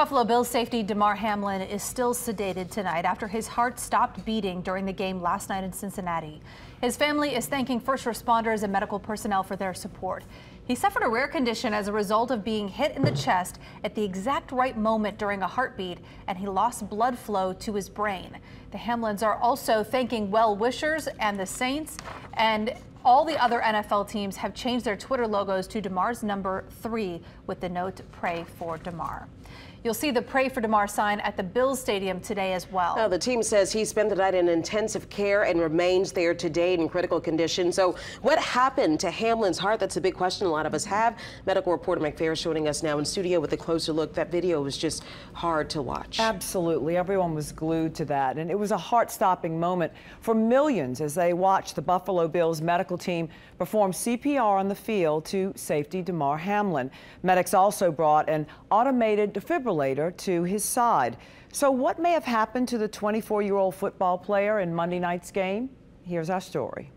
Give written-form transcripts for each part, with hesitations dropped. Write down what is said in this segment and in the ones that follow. Buffalo Bills safety Damar Hamlin is still sedated tonight after his heart stopped beating during the game last night in Cincinnati. His family is thanking first responders and medical personnel for their support. He suffered a rare condition as a result of being hit in the chest at the exact right moment during a heartbeat, and he lost blood flow to his brain. The Hamlins are also thanking well-wishers and the Saints, and all the other NFL teams have changed their Twitter logos to Damar's number 3 with the note, "Pray for Damar." You'll see the Pray for Damar sign at the Bills Stadium today as well. Now, the team says he spent the night in intensive care and remains there today in critical condition. So what happened to Hamlin's heart? That's a big question a lot of us have. Medical reporter Mike Fair joining us now in studio with a closer look. That video was just hard to watch. Absolutely. Everyone was glued to that. And it was a heart-stopping moment for millions as they watched the Buffalo Bills medical team perform CPR on the field to safety Damar Hamlin. Medics also brought an automated defibrillator to his side. So what may have happened to the 24-year-old football player in Monday night's game? Here's our story.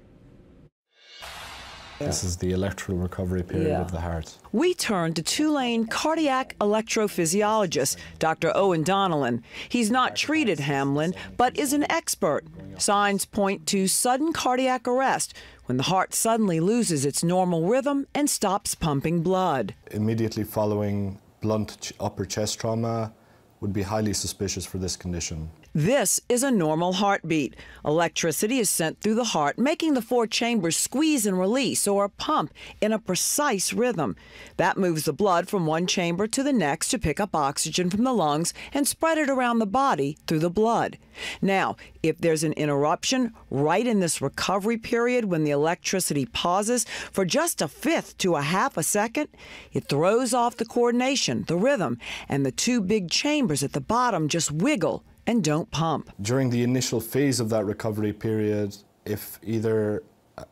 This is the electrical recovery period of the heart. We turn to Tulane cardiac electrophysiologist Dr. Eoin Donnellan. He's not treated Hamlin, but is an expert. Signs point to sudden cardiac arrest when the heart suddenly loses its normal rhythm and stops pumping blood. Immediately following blunt upper chest trauma would be highly suspicious for this condition. This is a normal heartbeat. Electricity is sent through the heart, making the four chambers squeeze and release, or pump, in a precise rhythm. That moves the blood from one chamber to the next to pick up oxygen from the lungs and spread it around the body through the blood. Now, if there's an interruption right in this recovery period when the electricity pauses for just a fifth to a half a second, it throws off the coordination, the rhythm, and the two big chambers at the bottom just wiggle and don't pump. During the initial phase of that recovery period, if either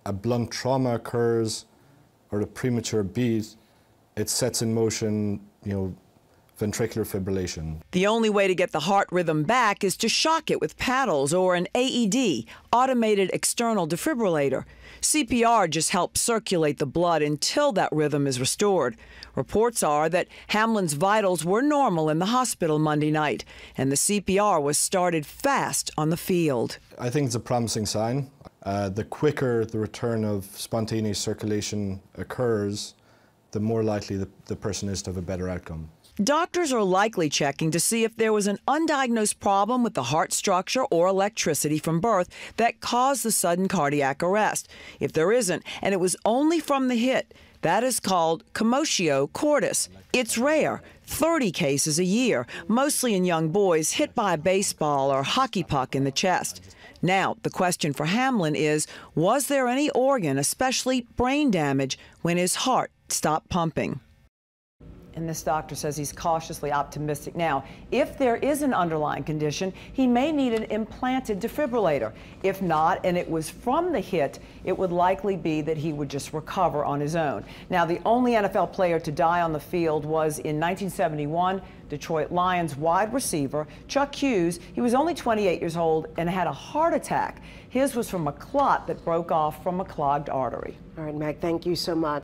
a blunt trauma occurs or a premature beat, it sets in motion, ventricular fibrillation. The only way to get the heart rhythm back is to shock it with paddles or an AED, automated external defibrillator. CPR just helps circulate the blood until that rhythm is restored. Reports are that Hamlin's vitals were normal in the hospital Monday night, and the CPR was started fast on the field. I think it's a promising sign. The quicker the return of spontaneous circulation occurs, the more likely the person is to have a better outcome. Doctors are likely checking to see if there was an undiagnosed problem with the heart structure or electricity from birth that caused the sudden cardiac arrest. If there isn't, and it was only from the hit, that is called commotio cordis. It's rare, 30 cases a year, mostly in young boys hit by a baseball or hockey puck in the chest. Now, the question for Hamlin is, was there any organ, especially brain damage, when his heart stopped pumping? And this doctor says he's cautiously optimistic. Now, if there is an underlying condition, he may need an implanted defibrillator. If not, and it was from the hit, it would likely be that he would just recover on his own. Now, the only NFL player to die on the field was in 1971, Detroit Lions wide receiver Chuck Hughes. He was only 28 years old and had a heart attack. His was from a clot that broke off from a clogged artery. All right, Meg, thank you so much.